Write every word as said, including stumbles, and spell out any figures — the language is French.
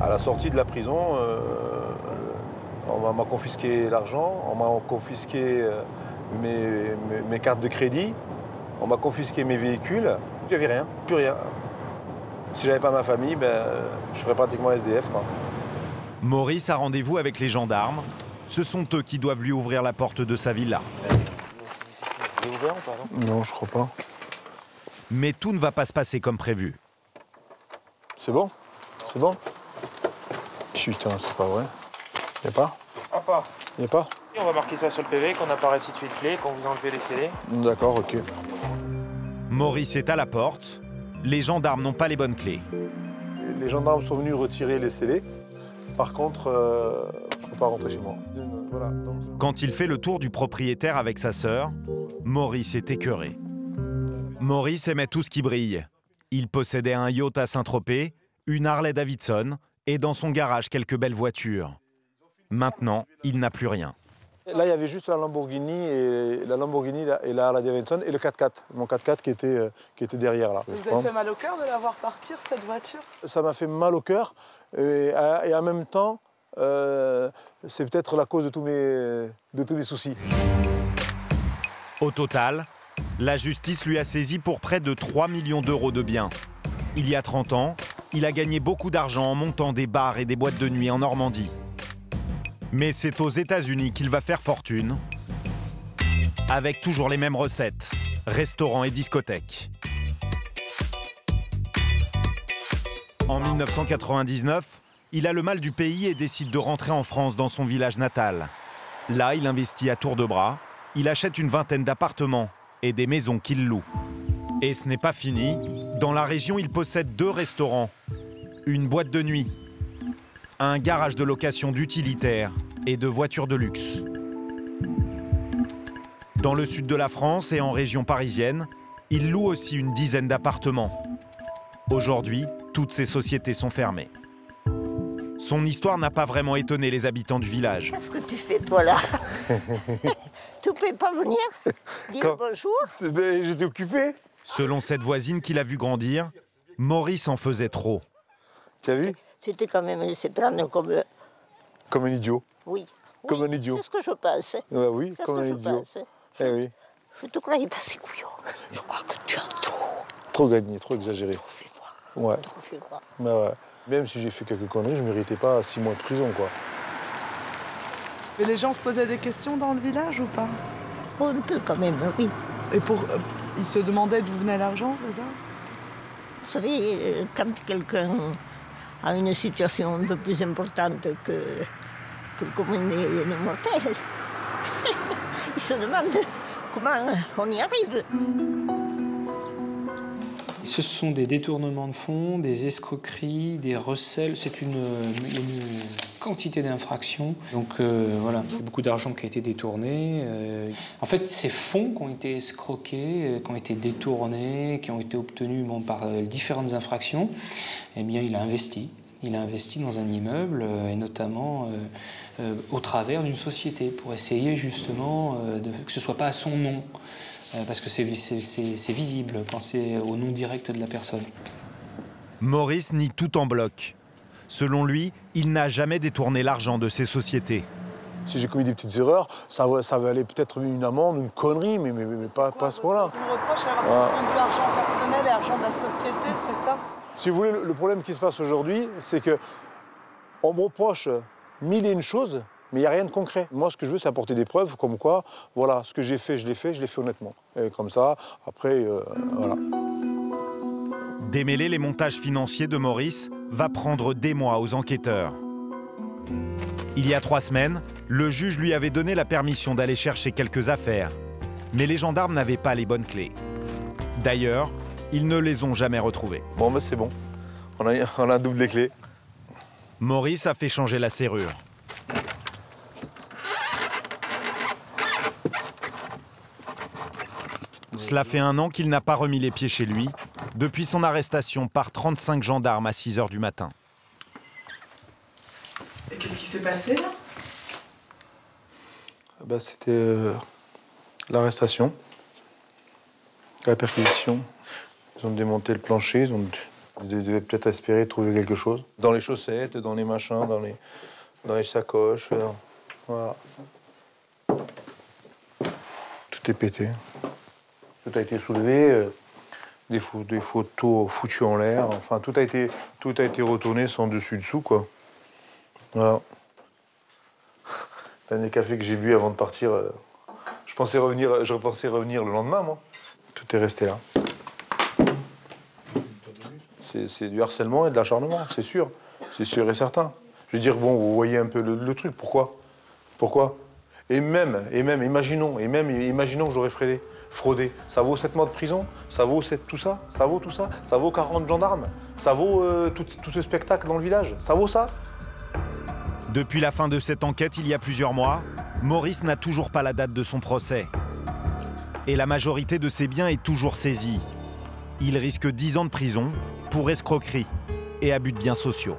À la sortie de la prison, euh, on m'a confisqué l'argent, on m'a confisqué mes, mes, mes cartes de crédit, on m'a confisqué mes véhicules. Il n'y avait rien, plus rien. Si j'avais pas ma famille, ben, je serais pratiquement S D F, quoi. Maurice a rendez-vous avec les gendarmes. Ce sont eux qui doivent lui ouvrir la porte de sa villa. C'est ouvert ou pas ? Non, je crois pas. Mais tout ne va pas se passer comme prévu. C'est bon ? C'est bon ? Putain, c'est pas vrai. Y'a pas ? Ah, pas. Y'a pas ? On va marquer ça sur le P V, qu'on apparaît situé de clé, qu'on vous enlevez les scellés. D'accord, ok. Maurice est à la porte. Les gendarmes n'ont pas les bonnes clés. Les gendarmes sont venus retirer les scellés. Par contre, euh, je ne peux pas rentrer chez moi. Voilà, donc... Quand il fait le tour du propriétaire avec sa sœur, Maurice est écœuré. Maurice aimait tout ce qui brille. Il possédait un yacht à Saint-Tropez, une Harley Davidson et dans son garage quelques belles voitures. Maintenant, il n'a plus rien. Là, il y avait juste la Lamborghini et la Lamborghini et la Harley Davidson et le quatre quatre, mon quatre quatre qui était, qui était derrière là. Ça vous a fait mal au cœur de la voir partir, cette voiture? Ça m'a fait mal au cœur. Et, et en même temps, euh, c'est peut-être la cause de tous, mes, de tous mes soucis. Au total, la justice lui a saisi pour près de trois millions d'euros de biens. Il y a trente ans, il a gagné beaucoup d'argent en montant des bars et des boîtes de nuit en Normandie. Mais c'est aux États-Unis qu'il va faire fortune, avec toujours les mêmes recettes, restaurants et discothèques. En mille neuf cent quatre-vingt-dix-neuf, il a le mal du pays et décide de rentrer en France dans son village natal. Là, il investit à tour de bras, il achète une vingtaine d'appartements et des maisons qu'il loue. Et ce n'est pas fini, dans la région, il possède deux restaurants, une boîte de nuit, un garage de location d'utilitaires et de voitures de luxe. Dans le sud de la France et en région parisienne, il loue aussi une dizaine d'appartements. Aujourd'hui, toutes ces sociétés sont fermées. Son histoire n'a pas vraiment étonné les habitants du village. Qu'est-ce que tu fais, toi, là? Tu peux pas venir dire Quand... bonjour? Ben, j'étais occupé. Selon cette voisine qu'il a vue grandir, Maurice en faisait trop. Tu as vu? Tu t'es quand même laissé prendre comme... Comme un idiot. Oui. Comme oui, un idiot. C'est ce que je pense. Ouais, oui, comme ce un que idiot. Je, eh je, oui. je te croyais pas si couillon. Je crois que tu as trop... Trop gagné, trop exagéré. Trop fait voir. Ouais. Mais ouais. Même si j'ai fait quelques conneries, je ne méritais pas six mois de prison, quoi. Mais les gens se posaient des questions dans le village ou pas? Un peu quand même, oui. Et pour, euh, ils se demandaient d'où venait l'argent, c'est ça? Vous savez, quand quelqu'un a une situation un peu plus importante que, que le commun des mortels, ils se demandent comment on y arrive. Ce sont des détournements de fonds, des escroqueries, des recels. C'est une, une quantité d'infractions. Donc euh, voilà, il y a beaucoup d'argent qui a été détourné. Euh, en fait, ces fonds qui ont été escroqués, qui ont été détournés, qui ont été obtenus bon, par euh, différentes infractions, eh bien, il a investi. Il a investi dans un immeuble, euh, et notamment euh, euh, au travers d'une société, pour essayer justement euh, de, que ce ne soit pas à son nom. Parce que c'est visible, penser au nom direct de la personne. Maurice nie tout en bloc. Selon lui, il n'a jamais détourné l'argent de ses sociétés. Si j'ai commis des petites erreurs, ça va, ça va aller peut-être une amende, une connerie, mais, mais, mais pas, quoi, pas à ce point-là. On reproche d'avoir détourné de l'argent personnel et l'argent de la société, c'est ça? Si vous voulez, le problème qui se passe aujourd'hui, c'est qu'on me reproche mille et une choses, mais il n'y a rien de concret. Moi, ce que je veux, c'est apporter des preuves comme quoi, voilà, ce que j'ai fait, je l'ai fait, je l'ai fait honnêtement. Et comme ça, après, euh, voilà. Démêler les montages financiers de Maurice va prendre des mois aux enquêteurs. Il y a trois semaines, le juge lui avait donné la permission d'aller chercher quelques affaires. Mais les gendarmes n'avaient pas les bonnes clés. D'ailleurs, ils ne les ont jamais retrouvées. Bon, ben c'est bon. On a, on a un double des clés. Maurice a fait changer la serrure. Cela fait un an qu'il n'a pas remis les pieds chez lui, depuis son arrestation par trente-cinq gendarmes à six heures du matin. Et qu'est-ce qui s'est passé, là? Ben, c'était euh, l'arrestation, la perquisition. Ils ont démonté le plancher, ils ont Ils devaient peut-être aspirer, trouver quelque chose. Dans les chaussettes, dans les machins, dans les, dans les sacoches. Euh, voilà. Tout est pété. Tout a été soulevé. Euh, des, fo des photos foutues en l'air. Enfin, tout a été, tout a été retourné sans dessus-dessous, quoi. Voilà. Dernier café que j'ai bu avant de partir, euh, je pensais revenir, je pensais revenir le lendemain, moi. Tout est resté là. C'est du harcèlement et de l'acharnement, c'est sûr. C'est sûr et certain. Je veux dire, bon, vous voyez un peu le, le truc. Pourquoi? Pourquoi? Et même, et même, imaginons, et même, imaginons que j'aurais fraudé. Fraudé. Ça vaut sept mois de prison? Ça vaut sept, tout ça? Ça vaut tout ça? Ça vaut quarante gendarmes? Ça vaut euh, tout, tout ce spectacle dans le village? Ça vaut ça? Depuis la fin de cette enquête, il y a plusieurs mois, Maurice n'a toujours pas la date de son procès. Et la majorité de ses biens est toujours saisie. Il risque dix ans de prison pour escroquerie et abus de biens sociaux.